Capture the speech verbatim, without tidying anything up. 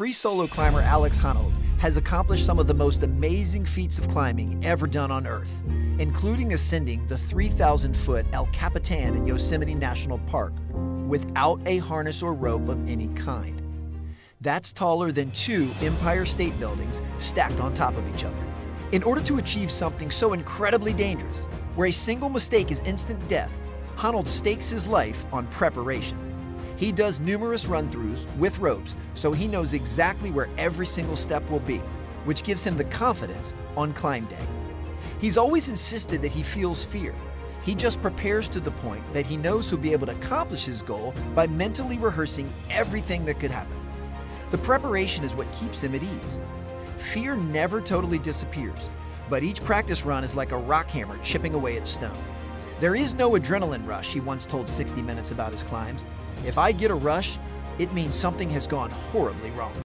Free solo climber Alex Honnold has accomplished some of the most amazing feats of climbing ever done on Earth, including ascending the three thousand foot El Capitan in Yosemite National Park without a harness or rope of any kind. That's taller than two Empire State Buildings stacked on top of each other. In order to achieve something so incredibly dangerous, where a single mistake is instant death, Honnold stakes his life on preparation. He does numerous run-throughs with ropes, so he knows exactly where every single step will be, which gives him the confidence on climb day. He's always insisted that he feels fear. He just prepares to the point that he knows he'll be able to accomplish his goal by mentally rehearsing everything that could happen. The preparation is what keeps him at ease. Fear never totally disappears, but each practice run is like a rock hammer chipping away at stone. There is no adrenaline rush, he once told sixty minutes about his climbs. If I get a rush, it means something has gone horribly wrong.